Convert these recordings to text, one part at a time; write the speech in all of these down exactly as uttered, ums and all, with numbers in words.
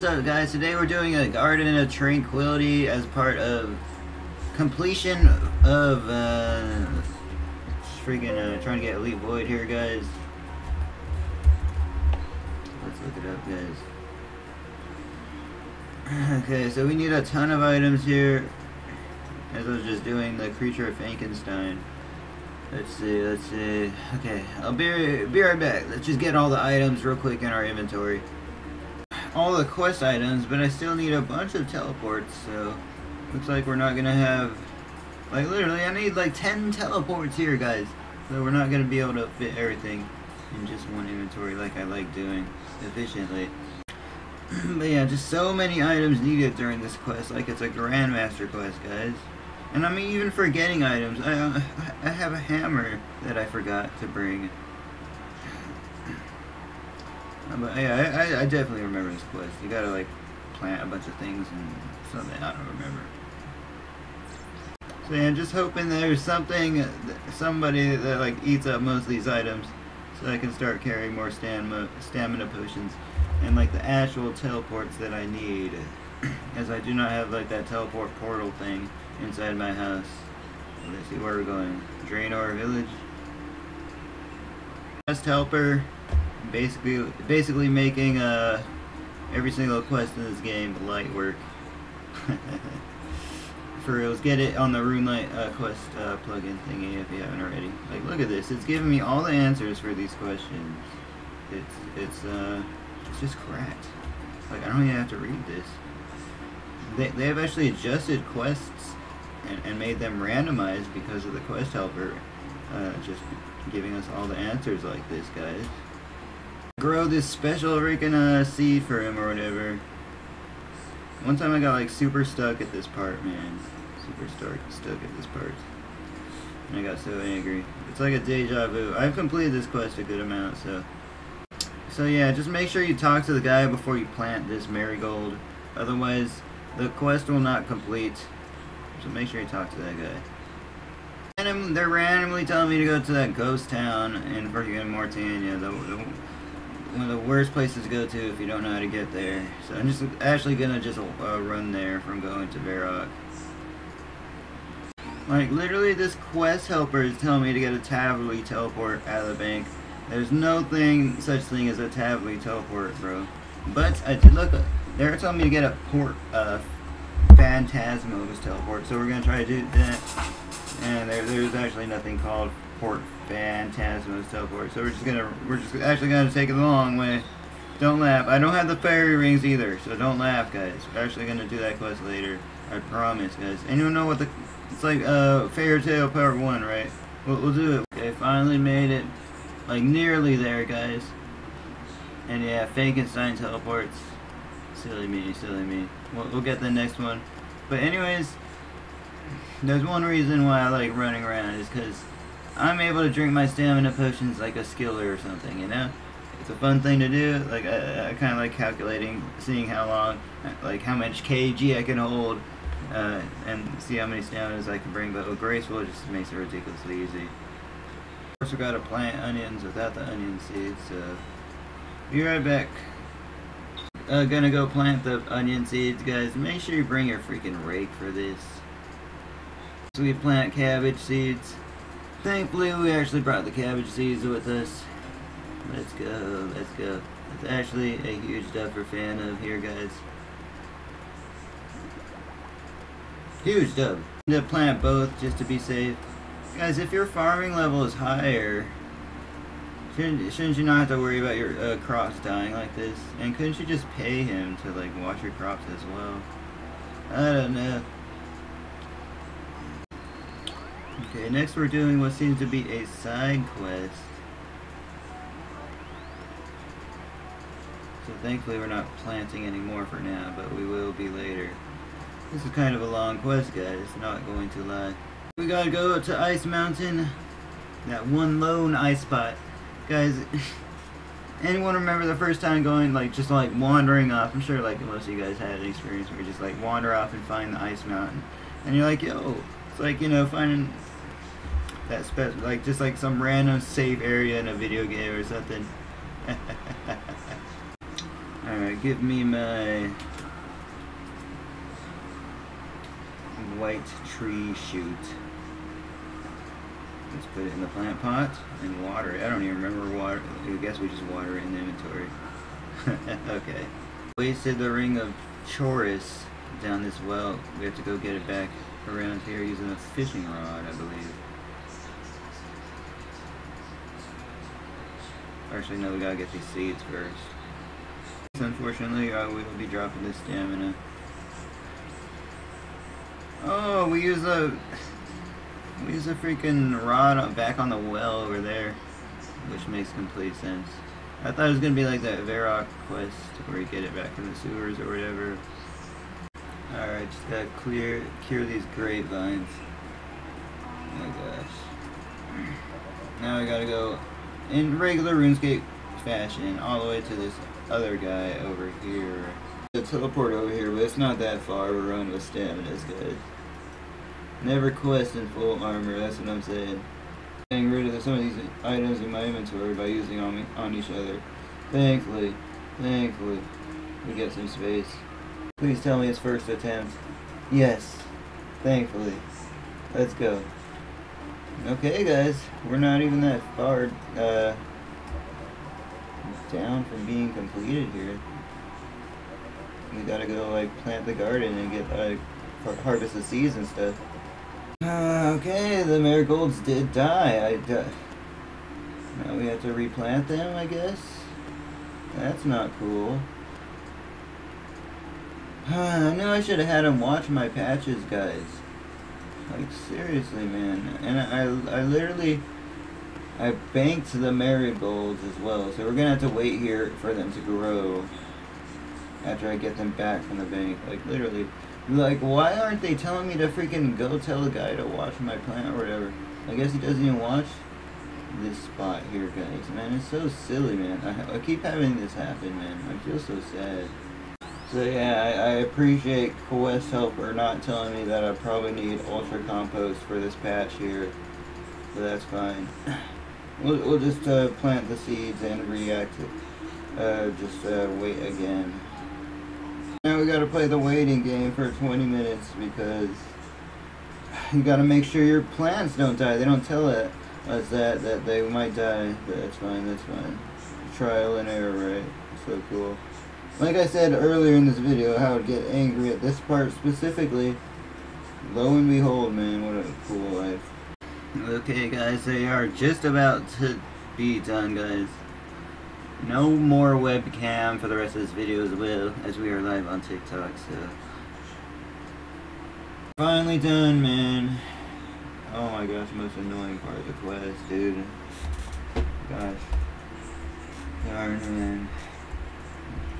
What's up guys, today we're doing a Garden of Tranquility as part of completion of, uh, freaking, uh, trying to get Elite Void here guys. Let's look it up guys. Okay, so we need a ton of items here, as I was just doing the Creature of Frankenstein. Let's see, let's see, okay, I'll be, be right back. Let's just get all the items real quick in our inventory. All the quest items, but I still need a bunch of teleports, so looks like we're not gonna have, like, literally I need like ten teleports here guys, so we're not gonna be able to fit everything in just one inventory like I like doing efficiently. But yeah, just so many items needed during this quest, like it's a grandmaster quest guys. And I'm even forgetting items. I, uh, I have a hammer that I forgot to bring. But yeah, I, I definitely remember this quest. You gotta like plant a bunch of things and something I don't remember. So yeah, I'm just hoping there's something, somebody that like eats up most of these items, so I can start carrying more stamina, stamina potions and like the actual teleports that I need, as I do not have like that teleport portal thing inside my house. Let's see where we're going. Draenor Village. Quest helper. Basically, basically making uh, every single quest in this game light work. For reals, get it on the Runelite uh, quest uh, plugin thingy if you haven't already. Like, look at this; it's giving me all the answers for these questions. It's it's uh, it's just cracked. Like, I don't even have to read this. They they have actually adjusted quests and and made them randomized because of the quest helper uh, just giving us all the answers like this, guys. Grow this special freaking uh, seed for him or whatever. One time I got like super stuck at this part, man. Super stuck stuck at this part. And I got so angry. It's like a deja vu. I've completed this quest a good amount, so. So yeah, just make sure you talk to the guy before you plant this marigold. Otherwise, the quest will not complete. So make sure you talk to that guy. And they're randomly telling me to go to that ghost town in freaking Morytania. The, the, one of the worst places to go to if you don't know how to get there. So I'm just actually gonna just uh, run there from going to Varrock. Like, literally this quest helper is telling me to get a Tavoli teleport out of the bank. There's no thing such thing as a Tavoli teleport, bro. But I did look, they're telling me to get a port uh Phantasmos teleport, so we're gonna try to do that. And there, there's actually nothing called Port Phantasmos teleport, so we're just gonna we're just actually gonna take it the long way. Don't laugh. I don't have the fairy rings either, so don't laugh, guys. We're actually gonna do that quest later. I promise, guys. Anyone know what the it's like? Uh, Fairy Tale Part One, right? We'll, we'll do it. Okay, finally made it. Like nearly there, guys. And yeah, Frankenstein teleports. Silly me, silly me. We'll, we'll get the next one. But anyways, there's one reason why I like running around is because I'm able to drink my stamina potions like a skiller or something, you know? It's a fun thing to do. Like, I, I kind of like calculating, seeing how long, like how much K G I can hold, uh, and see how many staminas I can bring, but with Graceful, it just makes it ridiculously easy. Of course, we gotta plant onions without the onion seeds, so be right back. Uh, gonna go plant the onion seeds, guys. Make sure you bring your freaking rake for this. So we plant cabbage seeds. Thankfully, we actually brought the cabbage seeds with us. Let's go, let's go. It's actually a huge duffer fan of here, guys. Huge dub. I'm gonna plant both just to be safe. Guys, if your farming level is higher, shouldn't, shouldn't you not have to worry about your uh, crops dying like this? And couldn't you just pay him to, like, watch your crops as well? I don't know. Okay, next we're doing what seems to be a side quest. So thankfully we're not planting any more for now, but we will be later. This is kind of a long quest, guys, not going to lie. We gotta go up to Ice Mountain. That one lone ice spot. Guys, anyone remember the first time going, like, just like wandering off? I'm sure like most of you guys had an experience where you just like wander off and find the Ice Mountain. And you're like, yo, it's like, you know, finding that special, like, just like some random safe area in a video game or something. Alright, Alright, give me my white tree shoot. Let's put it in the plant pot and water it. I don't even remember water. I guess we just water it in the inventory. Okay. Wasted the ring of Chorus down this well. We have to go get it back around here using a fishing rod, I believe. Actually, no, we gotta get these seeds first. Unfortunately, I will be dropping the stamina. Oh, we use a... We use a freaking rod back on the well over there. Which makes complete sense. I thought it was gonna be like that Varrock quest where you get it back in the sewers or whatever. Alright, just gotta clear, cure these grapevines. Oh my gosh. Now I gotta go in regular RuneScape fashion all the way to this other guy over here. The teleport over here, but it's not that far. We're running with stamina's good. Never quest in full armor, that's what I'm saying. Getting rid of some of these items in my inventory by using on, me, on each other. Thankfully, thankfully, we get some space. Please tell me it's first attempt. Yes, thankfully. Let's go. Okay guys, we're not even that far uh, down from being completed here. We gotta go like plant the garden and get like harvest the seeds and stuff. Uh, okay, the marigolds did die. I di now we have to replant them, I guess. That's not cool. Uh, I knew I should have had them watch my patches, guys. Like, seriously, man. And I, I literally, I banked the marigolds as well. So we're going to have to wait here for them to grow after I get them back from the bank. Like, literally. Like, why aren't they telling me to freaking go tell a guy to watch my plant or whatever? I guess he doesn't even watch this spot here, guys. Man, it's so silly, man. I, I keep having this happen, man. I feel so sad. So yeah, I, I appreciate Quest Helper not telling me that I probably need Ultra Compost for this patch here, so that's fine. We'll, we'll just uh, plant the seeds and react to, uh, just uh, wait again. Now we gotta play the waiting game for twenty minutes because you gotta make sure your plants don't die. They don't tell us that, that they might die, but that's fine, that's fine. Trial and error, right? So cool. Like I said earlier in this video, how I would get angry at this part specifically. Lo and behold, man, what a cool life. Okay, guys, they are just about to be done, guys. No more webcam for the rest of this video as well, as we are live on TikTok, so. Finally done, man. Oh my gosh, most annoying part of the quest, dude. Gosh. Darn, man.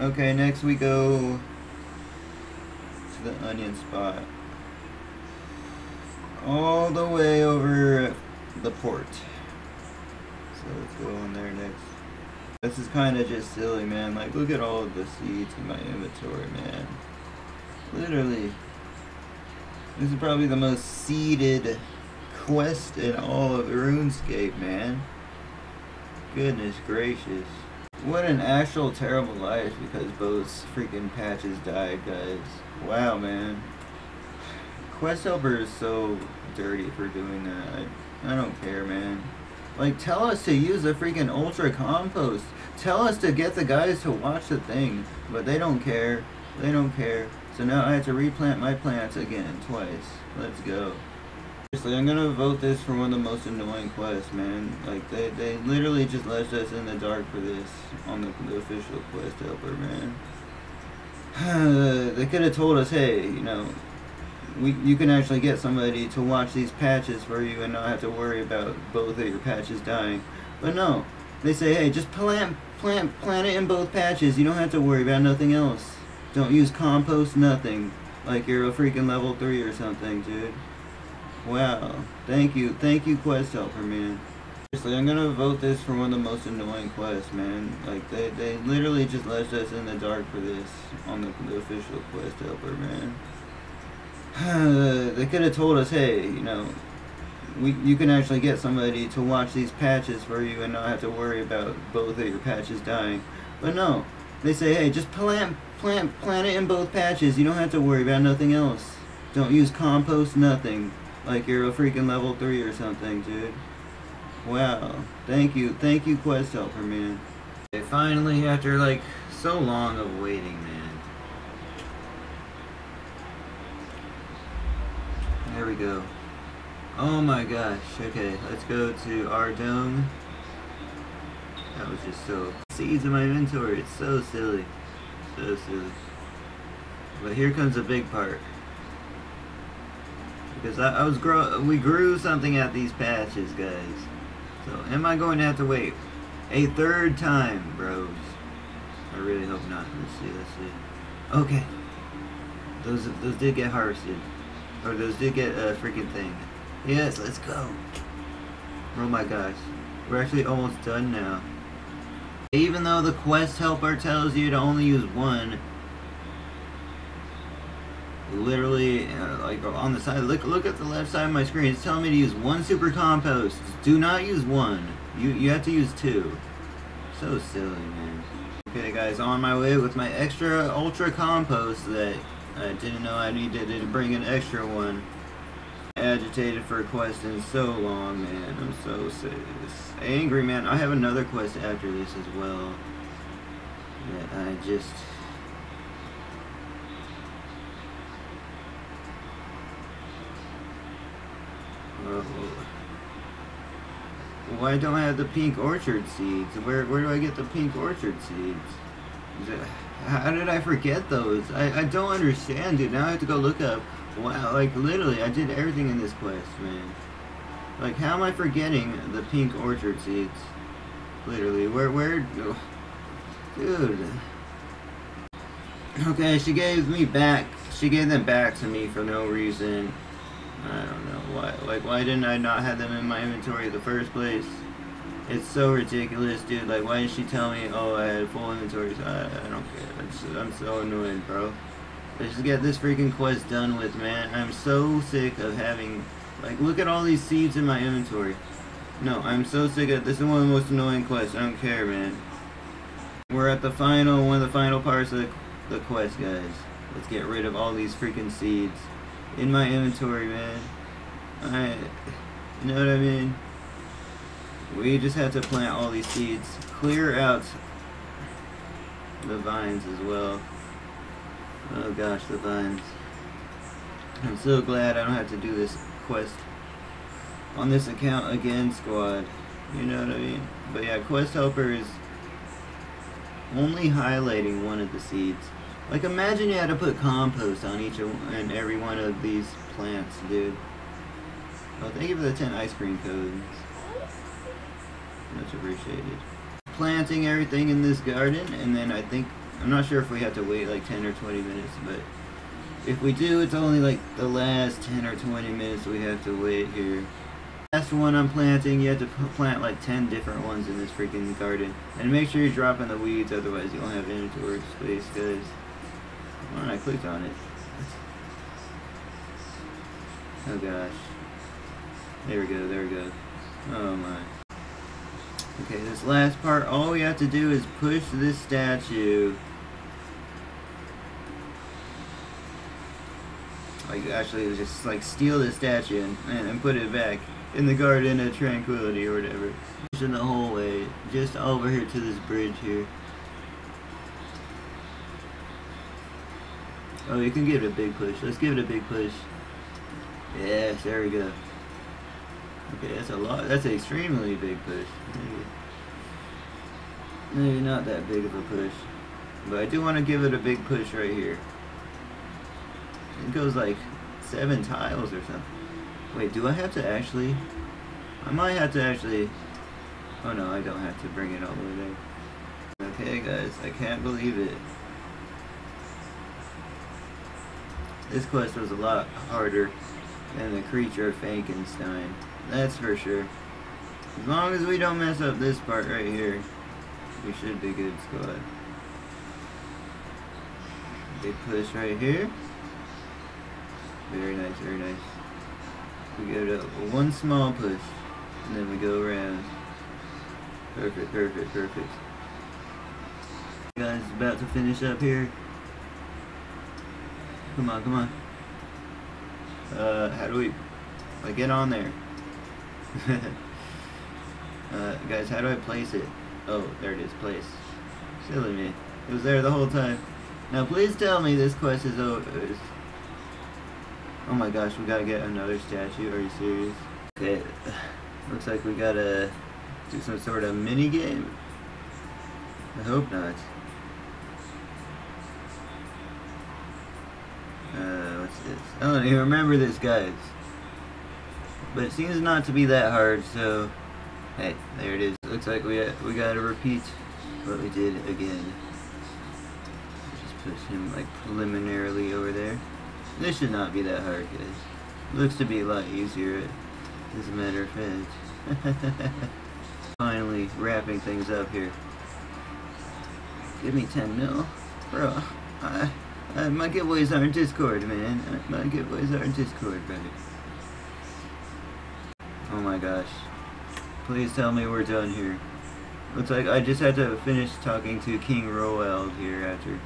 Okay, next we go to the onion spot. All the way over the port. So let's go on there next. This is kind of just silly, man. Like, look at all of the seeds in my inventory, man. Literally. This is probably the most seeded quest in all of RuneScape, man. Goodness gracious. What an actual terrible life because both freaking patches died, guys. Wow, man. Quest Helper is so dirty for doing that. I, I don't care, man. Like, tell us to use the freaking Ultra Compost. Tell us to get the guys to watch the thing. But they don't care. They don't care. So now I have to replant my plants again, twice. Let's go. Seriously, I'm gonna vote this for one of the most annoying quests, man. Like, they, they literally just left us in the dark for this on the, the official quest helper, man. They could have told us, hey, you know, we you can actually get somebody to watch these patches for you and not have to worry about both of your patches dying. But no, they say, hey, just plant, plant, plant it in both patches. You don't have to worry about nothing else. Don't use compost, nothing. Like you're a freaking level three or something, dude. Wow. Thank you. Thank you, Quest Helper, man. Seriously, I'm gonna vote this for one of the most annoying quests, man. Like, they, they literally just left us in the dark for this on the, the official Quest Helper, man. They could have told us, hey, you know, we you can actually get somebody to watch these patches for you and not have to worry about both of your patches dying. But no, They say, hey, just plant, plant, plant it in both patches. You don't have to worry about nothing else. Don't use compost, nothing. Like you're a freaking level three or something, dude. Wow. Thank you. Thank you, Quest Helper, man. Okay, finally, after, like, so long of waiting, man. There we go. Oh my gosh. Okay, let's go to our dome. That was just so... Seeds in my inventory. It's so silly. So silly. But here comes a big part. Because I, I was grow, we grew something out of these patches, guys. So, am I going to have to wait a third time, bros? I really hope not. Let's see, let's see. Okay. Those, those did get harvested. Or those did get a freaking thing. Yes, let's go. Oh my gosh. We're actually almost done now. Even though the quest helper tells you to only use one, literally, uh, like on the side, look look at the left side of my screen, it's telling me to use one super compost. Do not use one. You, you have to use two. So silly, man. Okay guys, on my way with my extra ultra compost that I didn't know I needed to bring an extra one. Agitated for a quest in so long, man. I'm so sick. Angry, man. I have another quest after this as well. That I just... Oh. Why don't I have the pink orchard seeds? Where where do I get the pink orchard seeds? How did I forget those? I, I don't understand, dude. Now I have to go look up. Wow, like literally, I did everything in this quest, man. Like, how am I forgetting the pink orchard seeds? Literally, where, where, oh, dude. Okay, she gave me back. She gave them back to me for no reason. I don't know why. Like, why didn't I not have them in my inventory in the first place? It's so ridiculous, dude. Like, why did she tell me? Oh, I had full inventory. So I, I don't care. I'm so, I'm so annoyed, bro. Let's just get this freaking quest done with, man. I'm so sick of having, like, look at all these seeds in my inventory. No, I'm so sick of, this is one of the most annoying quests. I don't care, man. We're at the final, one of the final parts of the, the quest, guys. Let's get rid of all these freaking seeds in my inventory, man. I, you know what I mean? We just have to plant all these seeds. Clear out the vines as well. Oh gosh, the vines. I'm so glad I don't have to do this quest on this account again, squad. You know what I mean? But yeah, quest helper is only highlighting one of the seeds. Like, imagine you had to put compost on each and every one of these plants, dude. Well, thank you for the ten ice cream codes. Much appreciated. Planting everything in this garden, and then I think... I'm not sure if we have to wait like ten or twenty minutes, but if we do, it's only like the last ten or twenty minutes we have to wait here. Last one I'm planting, you have to plant like ten different ones in this freaking garden. And make sure you're dropping the weeds, otherwise you won't have inventory space, guys. Why don't I click on it? Oh gosh. There we go, there we go. Oh my. Okay, this last part, all we have to do is push this statue. Like, actually, it was just, like, steal the statue and, and, and put it back in the Garden of Tranquility or whatever. Just in the whole way, just over here to this bridge here. Oh, you can give it a big push. Let's give it a big push. Yes, there we go. Okay, that's a lot. That's an extremely big push. Maybe, maybe not that big of a push. But I do want to give it a big push right here. It goes like seven tiles or something. Wait, do I have to actually... I might have to actually... Oh no, I don't have to bring it all the way there. Okay guys, I can't believe it. This quest was a lot harder than the Creature of Frankenstein. That's for sure. As long as we don't mess up this part right here, we should be good, squad. Big push right here. Very nice, very nice. We go to one small push, and then we go around. Perfect, perfect, perfect. guys, about to finish up here. Come on, come on. Uh, how do we like, get on there? uh, guys, how do I place it? Oh, there it is, place. Silly me. It was there the whole time. Now, please tell me this quest is over. Oh my gosh, we gotta get another statue. Are you serious? Okay, looks like we gotta do some sort of mini game. I hope not. Uh, what's this? I don't even remember this, guys. But it seems not to be that hard, so... Hey, there it is. Looks like we we gotta repeat what we did again. Just push him, like, preliminarily over there. This should not be that hard, guys. Looks to be a lot easier, as a matter of fact. Finally, wrapping things up here. Give me ten mil. Bro, I, I, my giveaways aren't Discord, man. My giveaways aren't Discord, brother. Oh my gosh. Please tell me we're done here. Looks like I just had to finish talking to King Roald here after.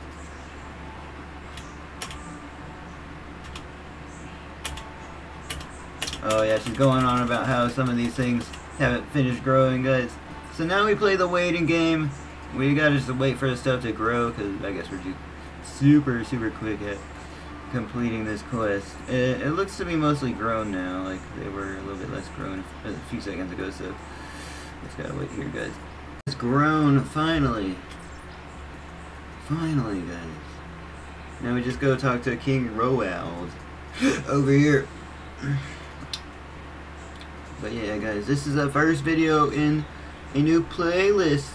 Oh yeah, she's going on about how some of these things haven't finished growing, guys. So now we play the waiting game. We gotta just wait for the stuff to grow, because I guess we're just super, super quick at completing this quest. It, it looks to be mostly grown now, like they were a little bit less grown a few seconds ago, so just gotta wait here, guys. It's grown, finally. Finally, guys. Now we just go talk to King Roald over here. But yeah, guys, this is the first video in a new playlist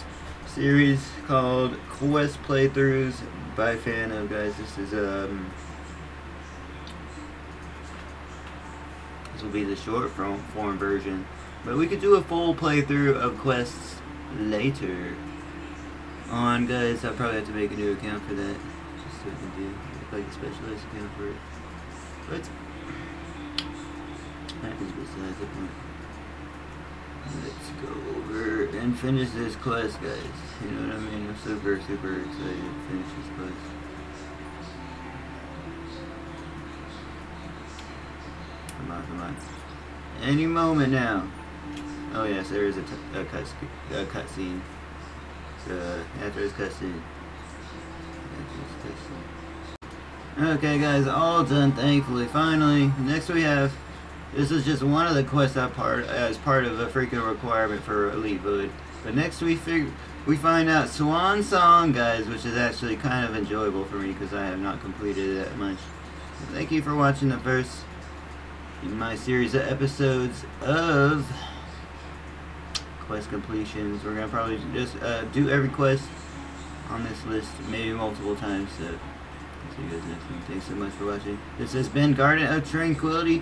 series called Quest Playthroughs by fanof, guys. This is um this will be the short form form version, but we could do a full playthrough of quests later on, guys. I'll probably have to make a new account for that, just so I can do like a specialized account for it. But that is besides the point. Let's go over and finish this quest, guys. You know what I mean? I'm super, super excited to finish this quest. Come on, come on. Any moment now. Oh yes, there is a, a cutscene. A cut so, after this cutscene. After this cutscene. Okay, guys, all done, thankfully. Finally, next we have... This is just one of the quests I part as part of a freaking requirement for Elite Void. But next we figure we find out Swan Song, guys, which is actually kind of enjoyable for me because I have not completed it that much. So thank you for watching the first in my series of episodes of quest completions. We're gonna probably just uh, do every quest on this list, maybe multiple times. So see you guys next time. Thanks so much for watching. This has been Garden of Tranquility.